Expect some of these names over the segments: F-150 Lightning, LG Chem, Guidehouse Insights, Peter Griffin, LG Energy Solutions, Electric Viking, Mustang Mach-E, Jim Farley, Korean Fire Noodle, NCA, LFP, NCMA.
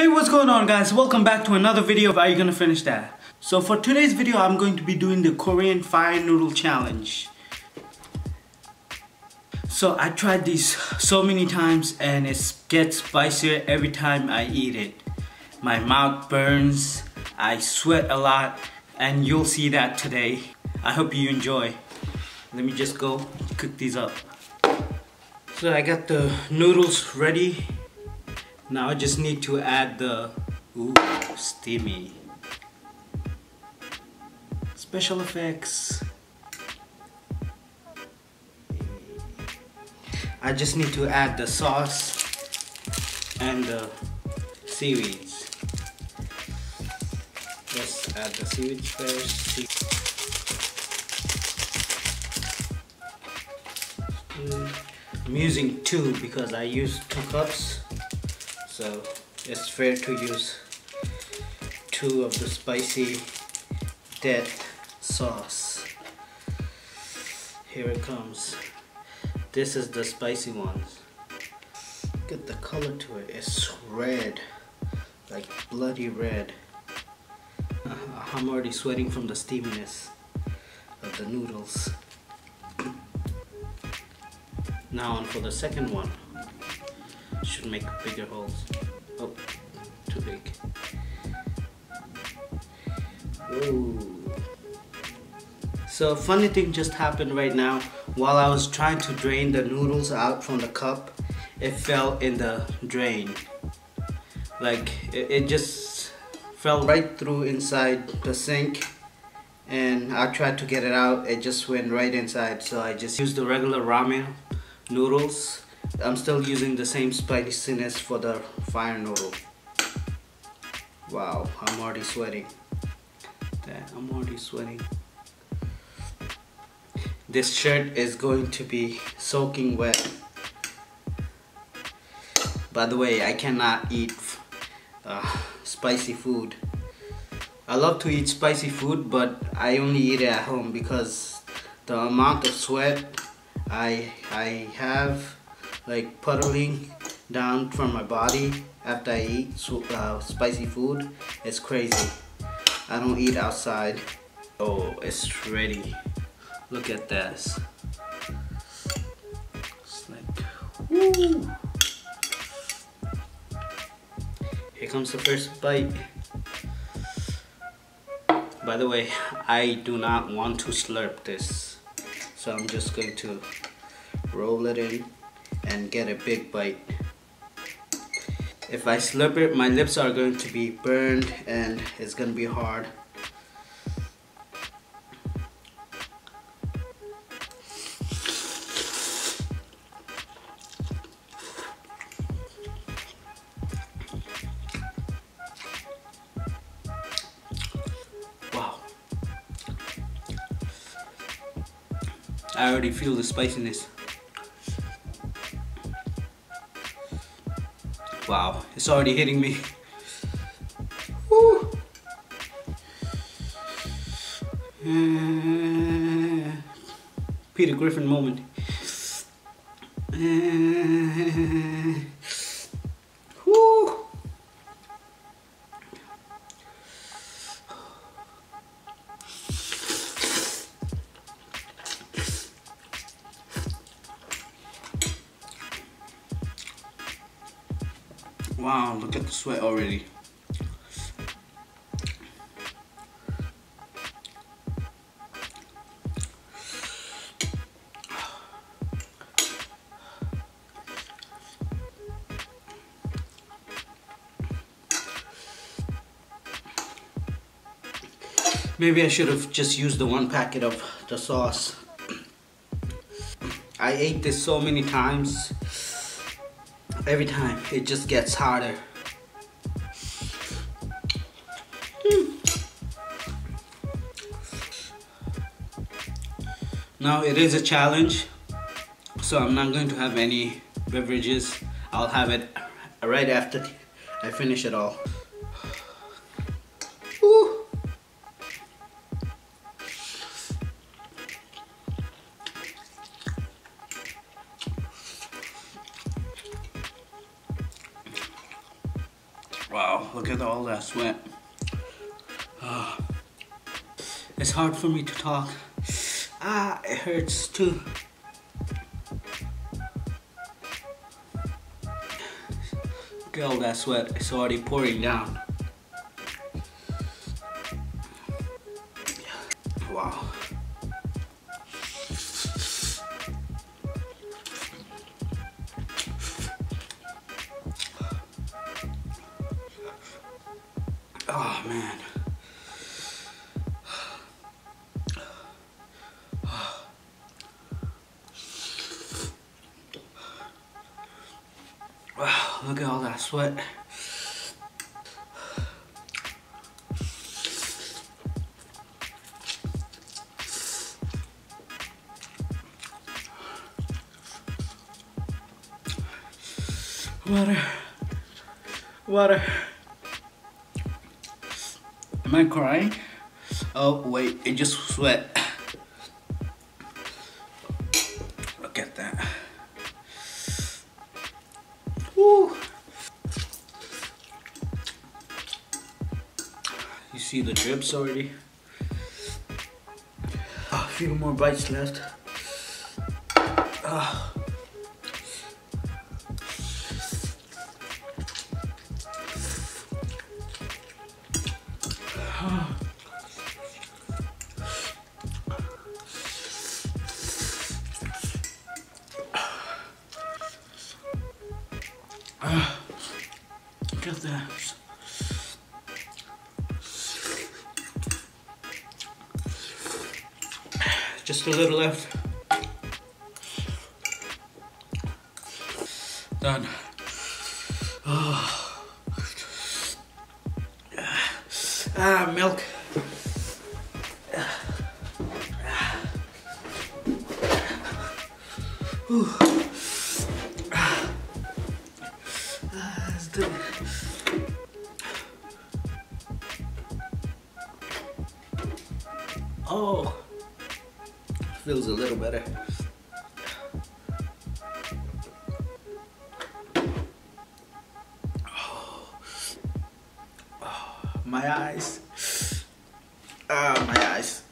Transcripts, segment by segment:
Hey, what's going on guys? Welcome back to another video of Are You Gonna Finish That? So for today's video, I'm going to be doing the Korean Fire Noodle Challenge. So I tried these so many times and it gets spicier every time I eat it. My mouth burns, I sweat a lot, and you'll see that today. I hope you enjoy. Let me just go cook these up. So I got the noodles ready. Now I just need to add the, ooh, steamy. Special effects. I just need to add the sauce and the seaweeds. Let's add the seaweed first. I'm using two because I used 2 cups. So it's fair to use 2 of the spicy death sauce. Here it comes. This is the spicy one. Look at the color to it. It's red, like bloody red. I'm already sweating from the steaminess of the noodles. Now on for the second one. Should make bigger holes. Oh, too big. Ooh. So a funny thing just happened right now. While I was trying to drain the noodles out from the cup, it fell in the drain. Like it just fell right through inside the sink, and I tried to get it out. It just went right inside. So I just used the regular ramen noodles. I'm still using the same spiciness for the fire noodle. Wow, I'm already sweating. This shirt is going to be soaking wet. By the way, I cannot eat spicy food. I love to eat spicy food, but I only eat it at home because the amount of sweat I have like puddling down from my body after I eat spicy food. It's crazy. I don't eat outside. Oh, it's ready. Look at this. It's like, woo! Here comes the first bite. By the way, I do not want to slurp this. So I'm just going to roll it in and get a big bite. If I slurp it, my lips are going to be burned and it's going to be hard. Wow. I already feel the spiciness. Wow, it's already hitting me. Woo. Peter Griffin moment. Woo. Wow, look at the sweat already. Maybe I should have just used the 1 packet of the sauce. I ate this so many times. Every time, it just gets harder. Now it is a challenge, so I'm not going to have any beverages. I'll have it right after I finish it all. Ooh. Wow, look at all that sweat. It's hard for me to talk. Ah, it hurts too. Look at all that sweat, it's already pouring down. Wow. Oh man. Wow, look at all that sweat. Water, water. Am I crying? Oh wait, it just sweat. Look at that. Woo. You see the drips already. A few more bites left. Look at that. Just a little left. Done. Oh. Ah, milk. Ooh. Oh, feels a little better. Oh, oh my eyes. Ah, oh, my eyes.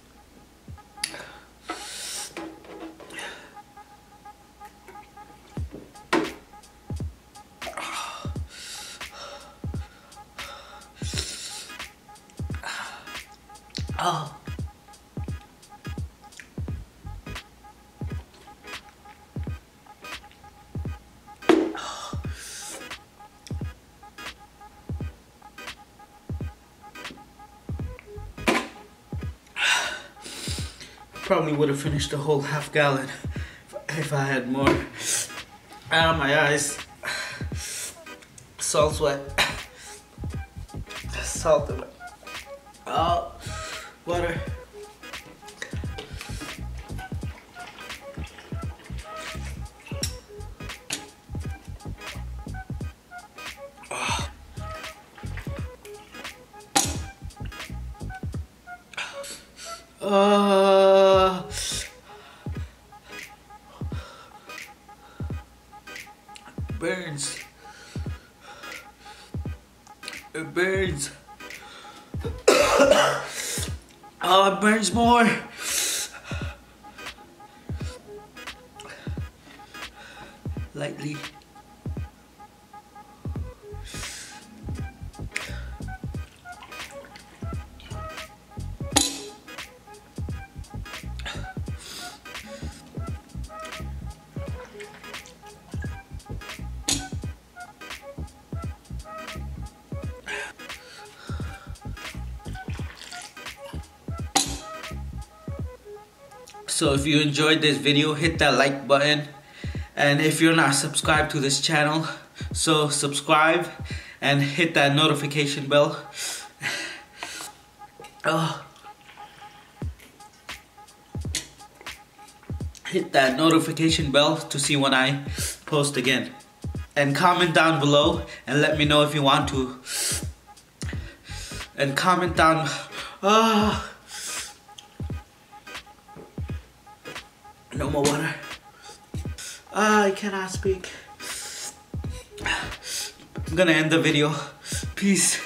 Oh. Probably would have finished the whole half gallon if I had more. Out of my eyes. Salt sweat. Salt sweat. Oh. Water. Oh. Burns. It burns. Oh, it burns more. Lightly. So if you enjoyed this video, hit that like button, and if you're not subscribed to this channel, so subscribe and hit that notification bell. Oh. Hit that notification bell to see when I post again, and comment down below and let me know if you want to, and comment down. Oh. No more water. I cannot speak. I'm gonna end the video. Peace.